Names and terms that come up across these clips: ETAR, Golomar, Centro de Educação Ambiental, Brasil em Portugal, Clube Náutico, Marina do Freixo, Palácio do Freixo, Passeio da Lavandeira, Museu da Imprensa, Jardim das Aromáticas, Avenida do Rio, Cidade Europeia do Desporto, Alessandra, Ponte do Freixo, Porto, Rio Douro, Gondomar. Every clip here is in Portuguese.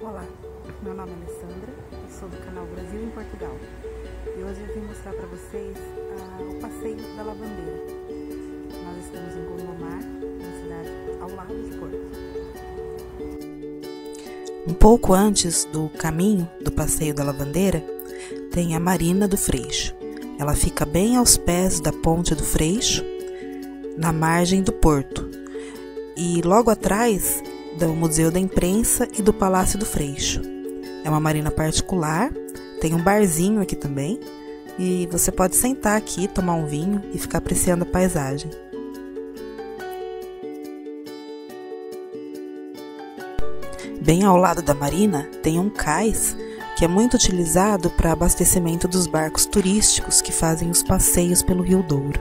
Olá, meu nome é Alessandra e sou do canal Brasil em Portugal. E hoje eu vim mostrar para vocês o Passeio da Lavandeira. Nós estamos em Golomar, uma cidade ao lado de Porto. Um pouco antes do caminho do Passeio da Lavandeira, tem a Marina do Freixo. Ela fica bem aos pés da Ponte do Freixo, na margem do Porto. E logo atrás do Museu da Imprensa e do Palácio do Freixo. É uma marina particular, tem um barzinho aqui também, e você pode sentar aqui, tomar um vinho e ficar apreciando a paisagem. Bem ao lado da marina tem um cais que é muito utilizado para abastecimento dos barcos turísticos que fazem os passeios pelo Rio Douro.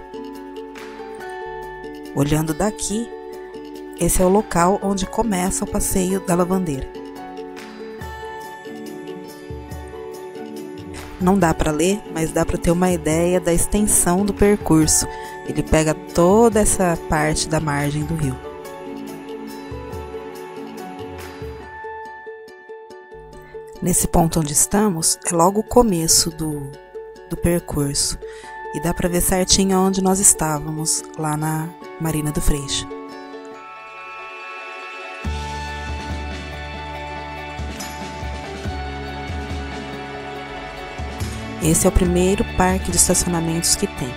Olhando daqui, esse é o local onde começa o Passeio da Lavandeira. Não dá para ler, mas dá para ter uma ideia da extensão do percurso. Ele pega toda essa parte da margem do rio. Nesse ponto onde estamos, é logo o começo do percurso. E dá para ver certinho onde nós estávamos, lá na Marina do Freixo. Esse é o primeiro parque de estacionamentos que tem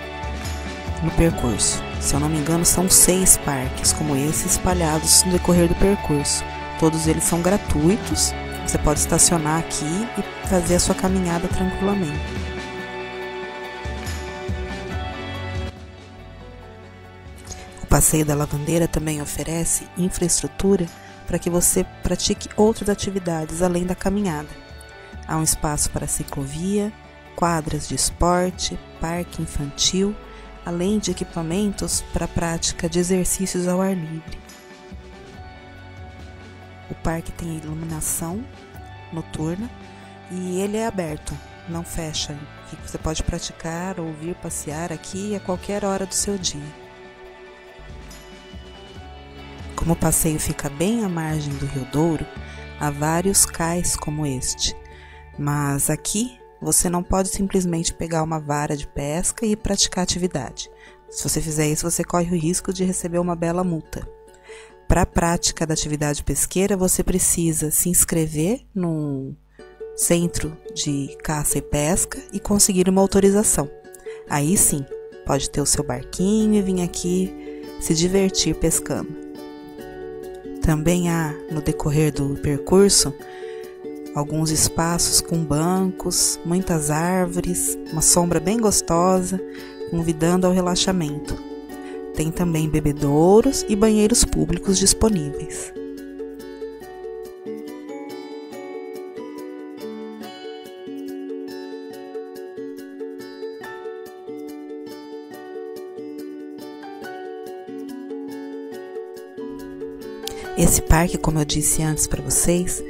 no percurso. Se eu não me engano, são 6 parques como esse espalhados no decorrer do percurso. Todos eles são gratuitos, você pode estacionar aqui e fazer a sua caminhada tranquilamente. O Passeio da Lavandeira também oferece infraestrutura para que você pratique outras atividades além da caminhada. Há um espaço para ciclovia, quadras de esporte, parque infantil, além de equipamentos para a prática de exercícios ao ar livre. O parque tem iluminação noturna e ele é aberto, não fecha. Você pode praticar ou vir passear aqui a qualquer hora do seu dia. Como o passeio fica bem à margem do Rio Douro, há vários cais como este, mas aqui você não pode simplesmente pegar uma vara de pesca e praticar atividade. Se você fizer isso, você corre o risco de receber uma bela multa. Para a prática da atividade pesqueira, você precisa se inscrever num centro de caça e pesca e conseguir uma autorização. Aí sim, pode ter o seu barquinho e vir aqui se divertir pescando. Também há, no decorrer do percurso, alguns espaços com bancos, muitas árvores, uma sombra bem gostosa, convidando ao relaxamento. Tem também bebedouros e banheiros públicos disponíveis. Esse parque, como eu disse antes para vocês,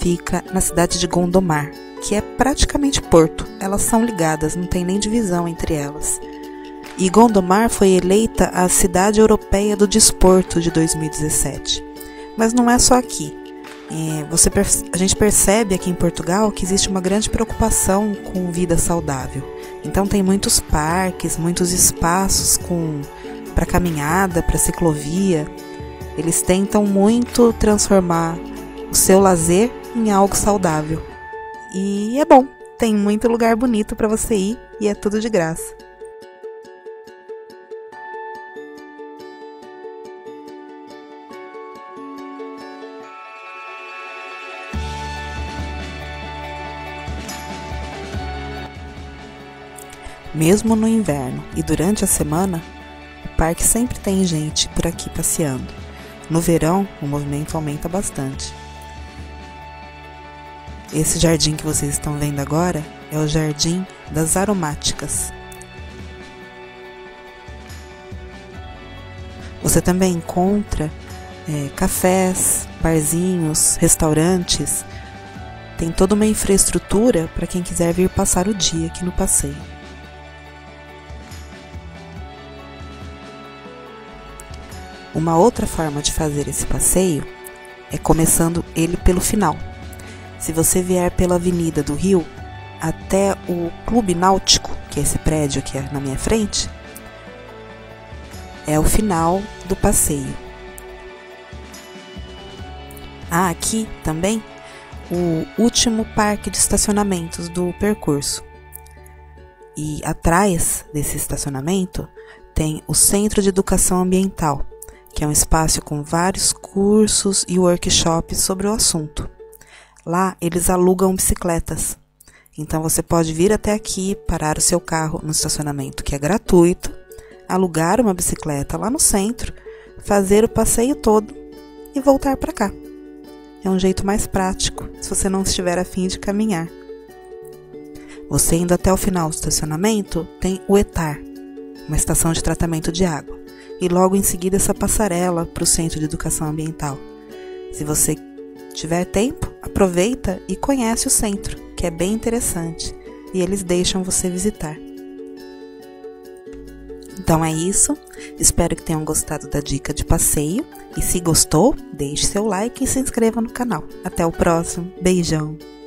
fica na cidade de Gondomar, que é praticamente Porto. Elas são ligadas, não tem nem divisão entre elas. E Gondomar foi eleita a Cidade Europeia do Desporto de 2017. Mas não é só aqui. A gente percebe aqui em Portugal que existe uma grande preocupação com vida saudável. Então tem muitos parques, muitos espaços para caminhada, para ciclovia. Eles tentam muito transformar o seu lazer em algo saudável. E é bom, tem muito lugar bonito para você ir e é tudo de graça. Mesmo no inverno e durante a semana, o parque sempre tem gente por aqui passeando. No verão, o movimento aumenta bastante. Esse jardim que vocês estão vendo agora é o Jardim das Aromáticas. Você também encontra cafés, barzinhos, restaurantes. Tem toda uma infraestrutura para quem quiser vir passar o dia aqui no passeio. Uma outra forma de fazer esse passeio é começando ele pelo final. Se você vier pela Avenida do Rio até o Clube Náutico, que é esse prédio aqui na minha frente, é o final do passeio. Ah, aqui também o último parque de estacionamentos do percurso. E atrás desse estacionamento tem o Centro de Educação Ambiental, que é um espaço com vários cursos e workshops sobre o assunto. Lá eles alugam bicicletas, então você pode vir até aqui, parar o seu carro no estacionamento, que é gratuito, alugar uma bicicleta lá no centro, fazer o passeio todo e voltar para cá. É um jeito mais prático, se você não estiver a fim de caminhar. Você indo até o final do estacionamento, tem o ETAR, uma estação de tratamento de água, e logo em seguida essa passarela para o Centro de Educação Ambiental. Se você tiver tempo, aproveita e conhece o centro, que é bem interessante, e eles deixam você visitar. Então é isso, espero que tenham gostado da dica de passeio e se gostou, deixe seu like e se inscreva no canal. Até o próximo, beijão!